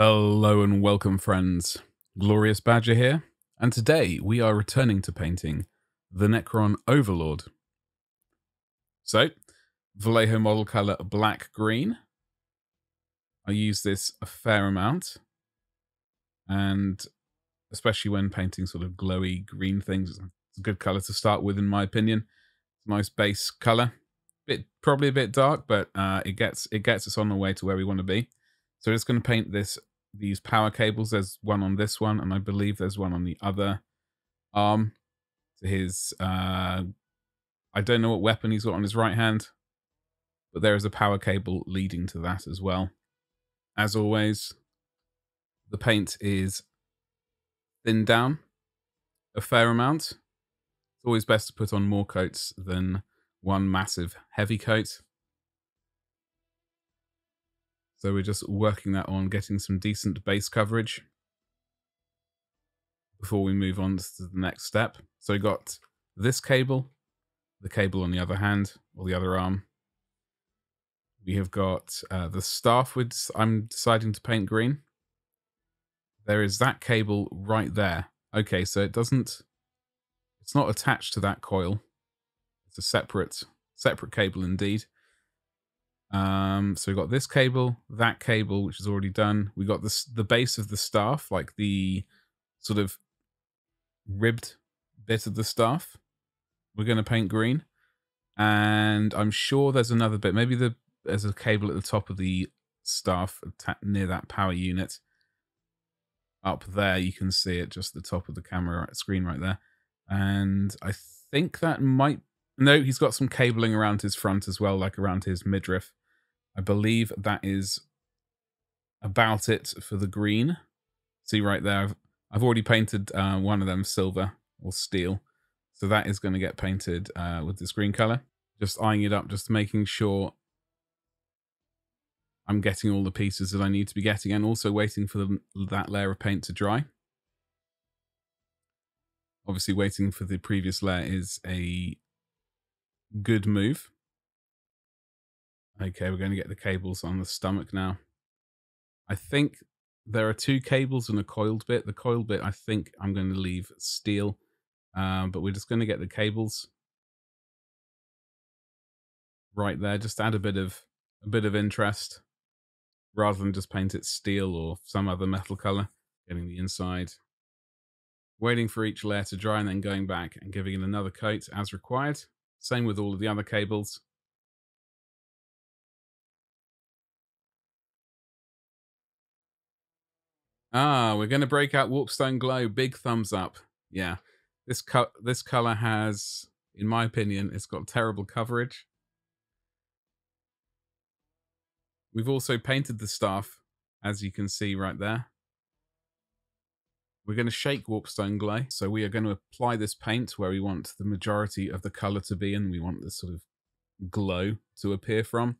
Hello and welcome, friends. Glorious Badger here, and today we are returning to painting the Necron Overlord. So, Vallejo model colour black green. I use this a fair amount, and especially when painting sort of glowy green things, it's a good colour to start with, in my opinion. It's a nice base colour, probably a bit dark, but it gets us on the way to where we want to be. So, just going to paint these power cables. There's one on this one, and I believe there's one on the other arm. To his, I don't know what weapon he's got on his right hand, but there is a power cable leading to that as well. As always, the paint is thinned down a fair amount. It's always best to put on more coats than one massive heavy coat. So we're just working that on, getting some decent base coverage before we move on to the next step. So we got this cable, the cable on the other hand, or the other arm. We have got the staff, which I'm deciding to paint green. There is that cable right there. Okay, so it's not attached to that coil. It's a separate cable indeed. So we got this cable, that cable, which is already done. We got this, the base of the staff, like the sort of ribbed bit of the staff. We're going to paint green, and I'm sure there's another bit. Maybe there's a cable at the top of the staff near that power unit. Up there, you can see it, just the top of the camera screen right there. And I think that might. No, he's got some cabling around his front as well, like around his midriff. I believe that is about it for the green. See right there, I've already painted one of them silver or steel. So that is going to get painted with this green color. Just eyeing it up, just making sure I'm getting all the pieces that I need to be getting, and also waiting for that layer of paint to dry. Obviously waiting for the previous layer is a good move. Okay, we're going to get the cables on the stomach now. I think there are two cables and a coiled bit. The coiled bit, I think I'm going to leave steel, but we're just going to get the cables right there. Just add a bit of interest rather than just paint it steel or some other metal color. Getting the inside, waiting for each layer to dry, and then going back and giving it another coat as required. Same with all of the other cables. Ah, we're going to break out Warpstone Glow. Big thumbs up. Yeah, this color has, in my opinion, it's got terrible coverage. We've also painted the staff, as you can see right there. We're going to shake Warpstone Glow, so we are going to apply this paint where we want the majority of the colour to be, and we want this sort of glow to appear from.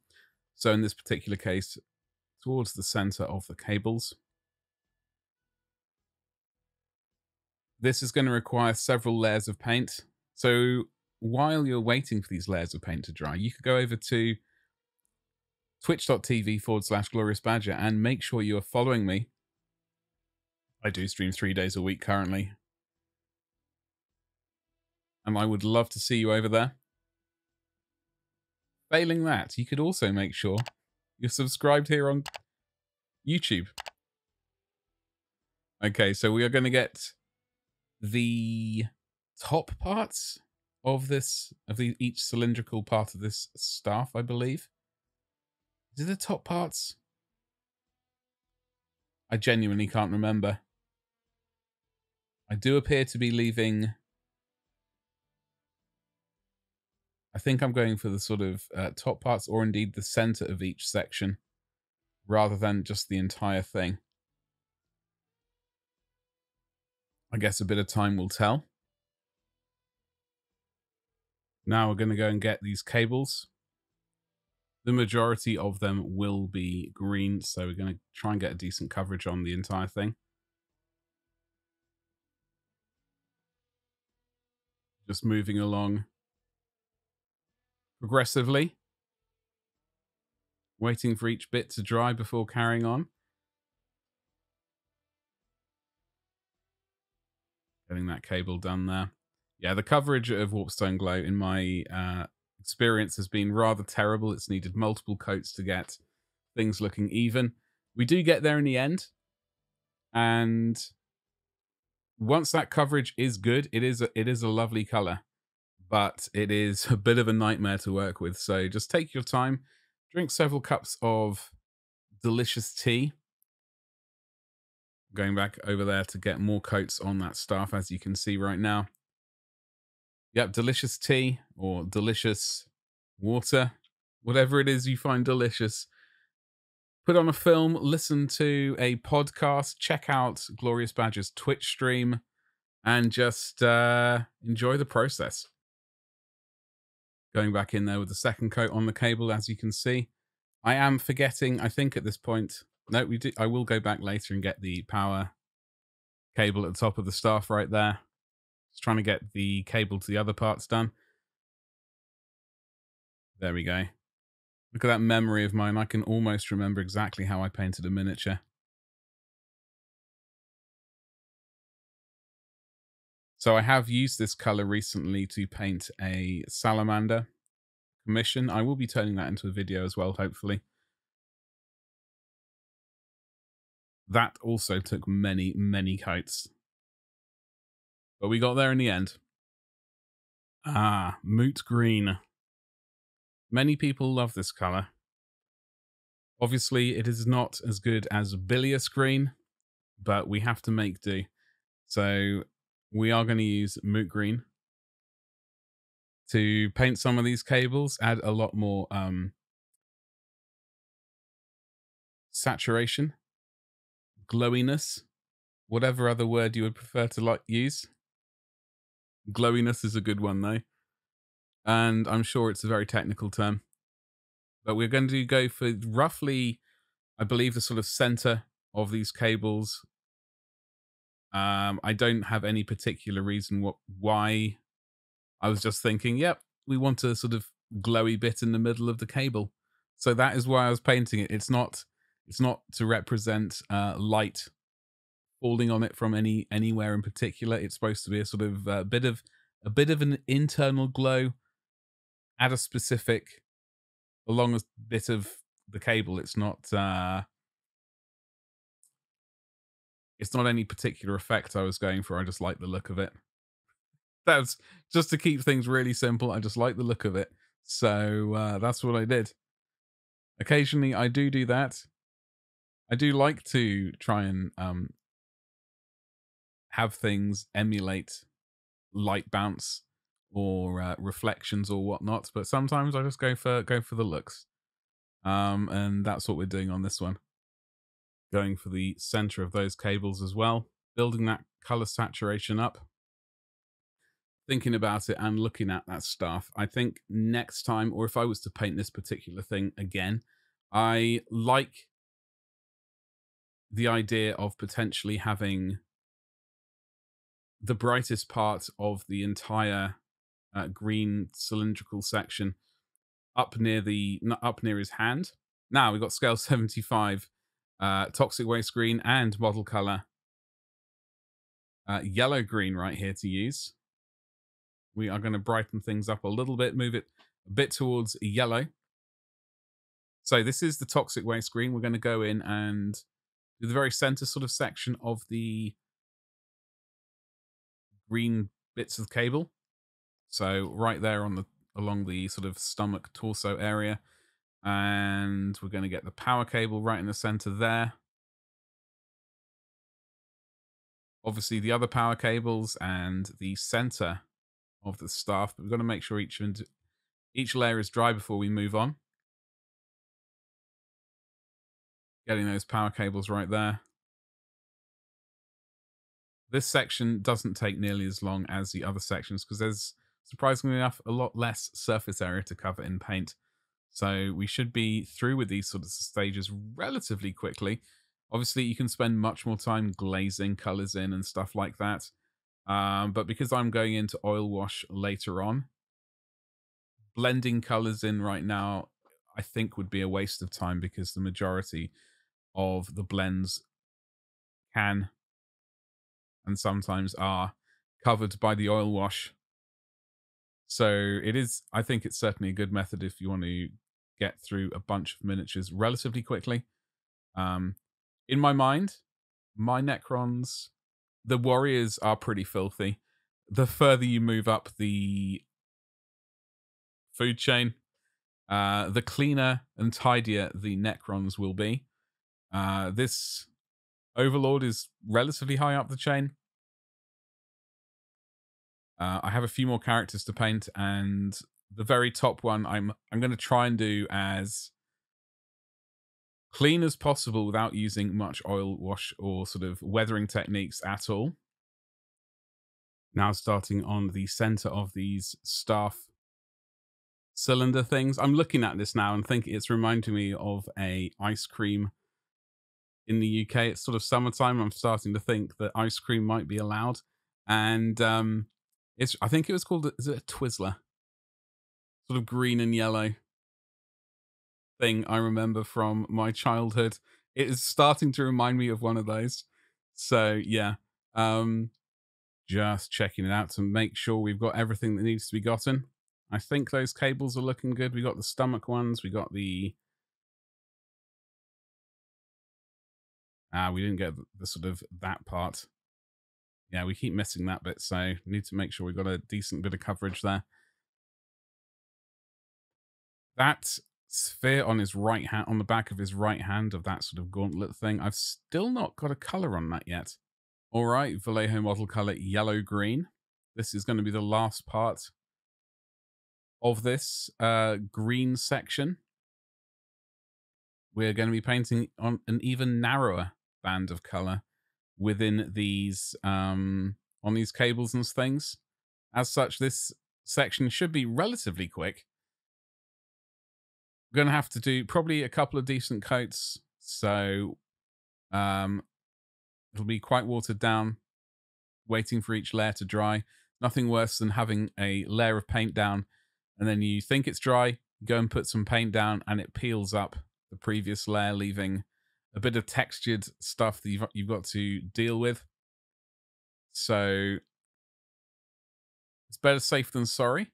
So in this particular case, towards the centre of the cables. This is going to require several layers of paint. So while you're waiting for these layers of paint to dry, you could go over to twitch.tv/gloriousbadger and make sure you are following me. I do stream 3 days a week currently, and I would love to see you over there. Failing that, you could also make sure you're subscribed here on YouTube. Okay, so we are going to get the top parts of this, each cylindrical part of this staff, I believe. Is it the top parts? I genuinely can't remember. I do appear to be leaving. I think I'm going for the sort of top parts, or indeed the center of each section, rather than just the entire thing. I guess a bit of time will tell. Now we're going to go and get these cables. The majority of them will be green, so we're going to try and get a decent coverage on the entire thing. Just moving along progressively, waiting for each bit to dry before carrying on. Getting that cable done there. Yeah, the coverage of Warpstone Glow, in my experience, has been rather terrible. It's needed multiple coats to get things looking even. We do get there in the end. And once that coverage is good, it is a lovely color, but it is a bit of a nightmare to work with. So just take your time, drink several cups of delicious tea. Going back over there to get more coats on that staff, as you can see right now. Yep, delicious tea or delicious water, whatever it is you find delicious. Put on a film, listen to a podcast, check out Glorious Badger's Twitch stream, and just enjoy the process. Going back in there with the second coat on the cable, as you can see. I am forgetting, I think at this point, no, we do. I will go back later and get the power cable at the top of the staff right there. Just trying to get the cable to the other parts done. There we go. Look at that memory of mine. I can almost remember exactly how I painted a miniature. So I have used this color recently to paint a salamander commission. I will be turning that into a video as well, hopefully. That also took many, many coats. But we got there in the end. Ah, Moot Green. Many people love this color. Obviously, it is not as good as Bilious Green, but we have to make do. So we are going to use Moot Green to paint some of these cables, add a lot more saturation, glowiness, whatever other word you would prefer to use. Glowiness is a good one, though. And I'm sure it's a very technical term. But we're going to go for roughly, I believe, the sort of center of these cables. I don't have any particular reason why. I was just thinking, yep, we want a sort of glowy bit in the middle of the cable. So that is why I was painting it. It's not to represent light falling on it from anywhere in particular. It's supposed to be a sort of a bit of an internal glow at a specific, along a bit of the cable. It's not any particular effect I was going for. I just like the look of it. That's just to keep things really simple. I just like the look of it. So that's what I did. Occasionally I do that. I do like to try and have things emulate light bounce or reflections or whatnot, but sometimes I just go for the looks, and that's what we're doing on this one. Going for the center of those cables as well, building that color saturation up, thinking about it and looking at that stuff. I think next time, or if I was to paint this particular thing again, I like the idea of potentially having the brightest part of the entire green cylindrical section up near his hand. Now we've got Scale 75, Toxic Waste Green, and Model Color Yellow Green right here to use. We are going to brighten things up a little bit, move it a bit towards yellow. So this is the Toxic Waste Green. We're going to go in and do the very center sort of section of the green bits of cable. So right there on the along the sort of stomach torso area, and we're going to get the power cable right in the center there. Obviously the other power cables and the center of the staff, but we've got to make sure each layer is dry before we move on. Getting those power cables right there. This section doesn't take nearly as long as the other sections because there's, surprisingly enough, a lot less surface area to cover in paint. So we should be through with these sort of stages relatively quickly. Obviously, you can spend much more time glazing colors in and stuff like that. But because I'm going into oil wash later on, blending colors in right now, I think would be a waste of time because the majority of the blends can and sometimes are covered by the oil wash. So it is, I think it's certainly a good method if you want to get through a bunch of miniatures relatively quickly. In my mind, my Necrons, the warriors are pretty filthy. The further you move up the food chain, the cleaner and tidier the Necrons will be. This Overlord is relatively high up the chain. I have a few more characters to paint, and the very top one I'm going to try and do as clean as possible without using much oil wash or sort of weathering techniques at all. Now starting on the center of these staff cylinder things. I'm looking at this now and think it's reminding me of a ice cream in the UK. It's sort of summertime. I'm starting to think that ice cream might be allowed. And it's, I think it was called, is it a Twizzler? Sort of green and yellow thing I remember from my childhood. It is starting to remind me of one of those. So yeah, just checking it out to make sure we've got everything that needs to be gotten. I think those cables are looking good. We got the stomach ones. We got the... we didn't get the sort of that part. Yeah, we keep missing that bit, so need to make sure we've got a decent bit of coverage there. That sphere on his right hand, on the back of his right hand, of that sort of gauntlet thing, I've still not got a color on that yet. All right, Vallejo model color yellow-green. This is going to be the last part of this green section. We're going to be painting on an even narrower band of color within these, on these cables and things. As such, this section should be relatively quick. We're going to have to do probably a couple of decent coats, so it'll be quite watered down, waiting for each layer to dry. Nothing worse than having a layer of paint down, and then you think it's dry, you go and put some paint down, and it peels up the previous layer, leaving a bit of textured stuff that you've got to deal with. So it's better safe than sorry.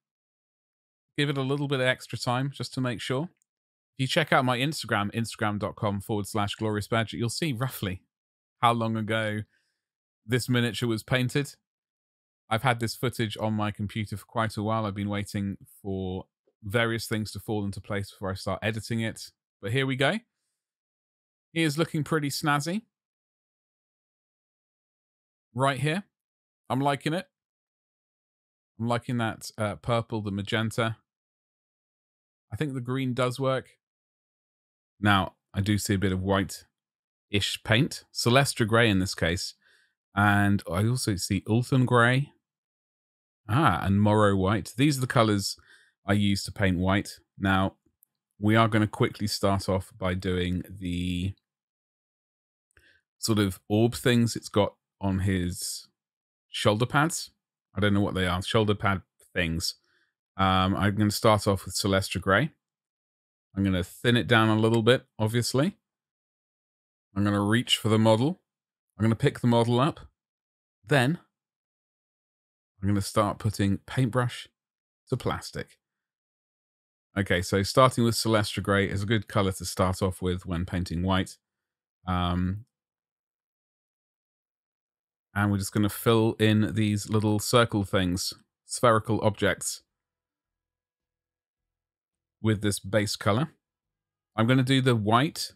Give it a little bit of extra time just to make sure. If you check out my Instagram, instagram.com/gloriousbadger, you'll see roughly how long ago this miniature was painted. I've had this footage on my computer for quite a while. I've been waiting for various things to fall into place before I start editing it. But here we go. He is looking pretty snazzy. Right here. I'm liking it. I'm liking that purple, the magenta. I think the green does work. Now, I do see a bit of white-ish paint. Celestra Grey in this case. And I also see Ulthuan Grey. And Morrow White. These are the colours I use to paint white. Now, we are going to quickly start off by doing the sort of orb things it's got on his shoulder pads. I don't know what they are, shoulder pad things. I'm going to start off with Celestra Grey. I'm going to thin it down a little bit, obviously. I'm going to reach for the model. I'm going to pick the model up. Then I'm going to start putting paintbrush to plastic. Okay, so starting with Celestra Grey is a good color to start off with when painting white. And we're just going to fill in these little circle things, spherical objects, with this base color. I'm going to do the white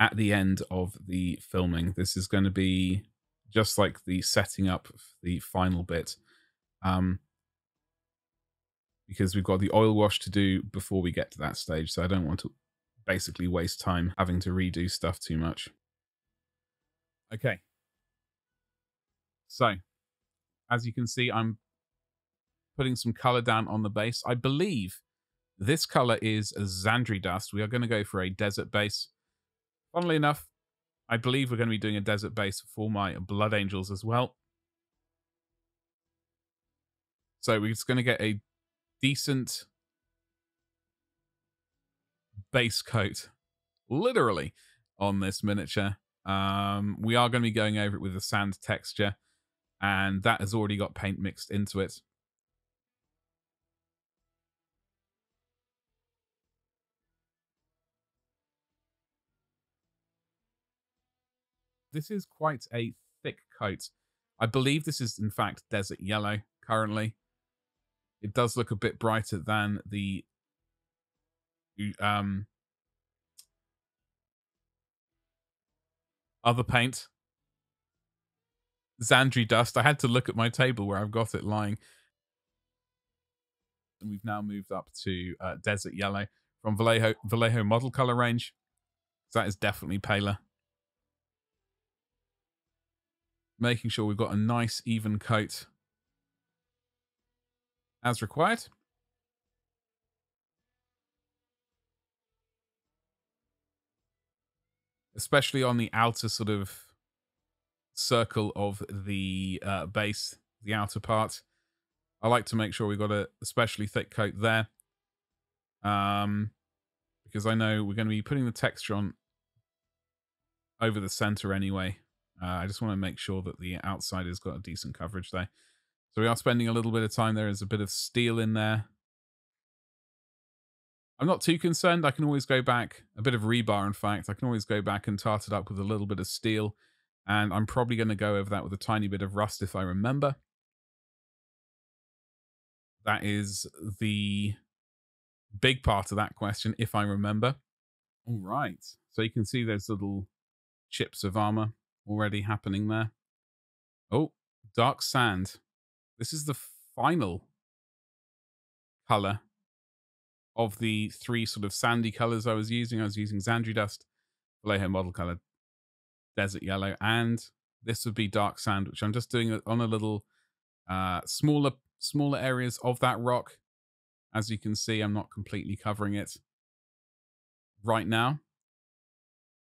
at the end of the filming. This is going to be just like the setting up of the final bit. Because we've got the oil wash to do before we get to that stage, so I don't want to basically waste time having to redo stuff too much. Okay. So, as you can see, I'm putting some color down on the base. I believe this color is a Zandri Dust. We are going to go for a desert base. Funnily enough, I believe we're going to be doing a desert base for my Blood Angels as well. So we're just going to get a decent base coat, literally, on this miniature. We are going to be going over it with a sand texture. and that has already got paint mixed into it. This is quite a thick coat. I believe this is, in fact, Desert Yellow currently. It does look a bit brighter than the other paint. Zandri Dust. I had to look at my table where I've got it lying. And we've now moved up to Desert Yellow from Vallejo model color range. So that is definitely paler. Making sure we've got a nice even coat as required. Especially on the outer sort of circle of the base, the outer part. I like to make sure we've got a especially thick coat there. Because I know we're going to be putting the texture on over the center anyway. I just want to make sure that the outside has got a decent coverage there. So we are spending a little bit of time. There is a bit of steel in there. I'm not too concerned. I can always go back. A bit of rebar, in fact. I can always go back and tart it up with a little bit of steel. And I'm probably going to go over that with a tiny bit of rust if I remember. That is the big part of that question, if I remember. All right. So you can see those little chips of armor already happening there. Oh, Dark Sand. This is the final color of the three sort of sandy colors I was using. I was using Zandri Dust, Vallejo model color, Desert Yellow, and this would be Dark Sand, which I'm just doing on a little smaller areas of that rock. As you can see, I'm not completely covering it right now.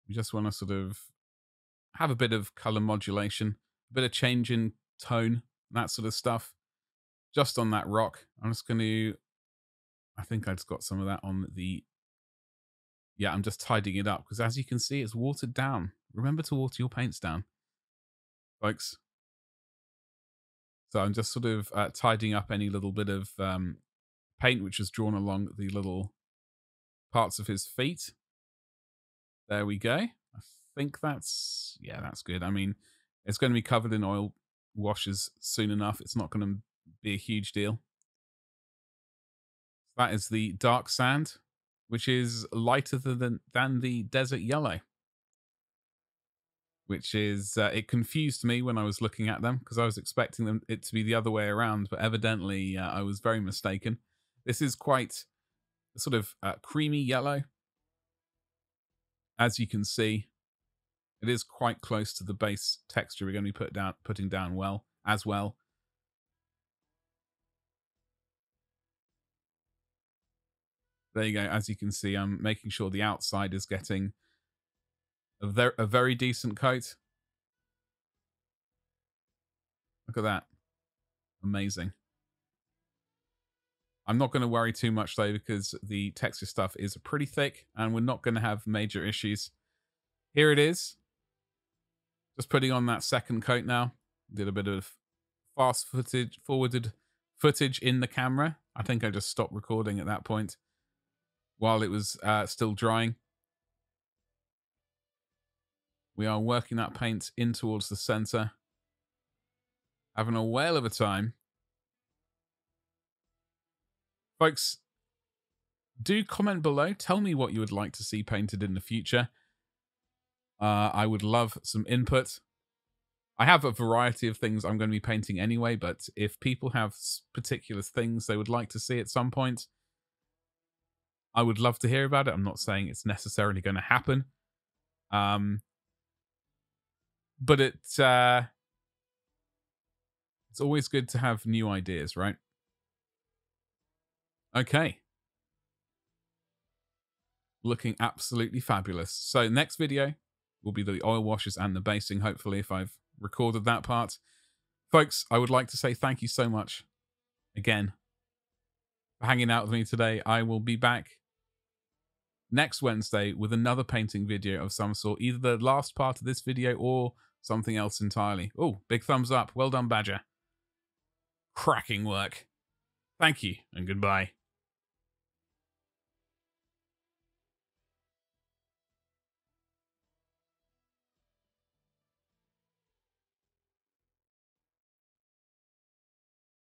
We just want to sort of have a bit of color modulation, a bit of change in tone, that sort of stuff, just on that rock. I'm just going to, I think I just got some of that on the, yeah, I'm just tidying it up because as you can see, it's watered down. Remember to water your paints down, folks. So I'm just sort of tidying up any little bit of paint which is drawn along the little parts of his feet. There we go. I think that's, yeah, that's good. I mean, it's going to be covered in oil washes soon enough. It's not going to be a huge deal. That is the Dark Sand, which is lighter than the Desert Yellow, which is, it confused me when I was looking at them because I was expecting it to be the other way around, but evidently I was very mistaken. This is quite sort of creamy yellow, as you can see. It is quite close to the base texture we're going to be putting down well as well. There you go. As you can see, I'm making sure the outside is getting a very decent coat. Look at that. Amazing. I'm not going to worry too much though because the texture stuff is pretty thick and we're not going to have major issues. Here it is. Just putting on that second coat now. Did a bit of fast footage, forwarded footage in the camera. I think I just stopped recording at that point while it was still drying. We are working that paint in towards the center. Having a whale of a time. Folks, do comment below. Tell me what you would like to see painted in the future. I would love some input. I have a variety of things I'm going to be painting anyway, but if people have particular things they would like to see at some point, I would love to hear about it. I'm not saying it's necessarily going to happen. But it's always good to have new ideas, right? Okay. Looking absolutely fabulous. So next video will be the oil washes and the basing, hopefully, if I've recorded that part. Folks, I would like to say thank you so much again for hanging out with me today. I will be back next Wednesday with another painting video of some sort, either the last part of this video or Something else entirely. Oh, big thumbs up. Well done, Badger. Cracking work. Thank you, and goodbye.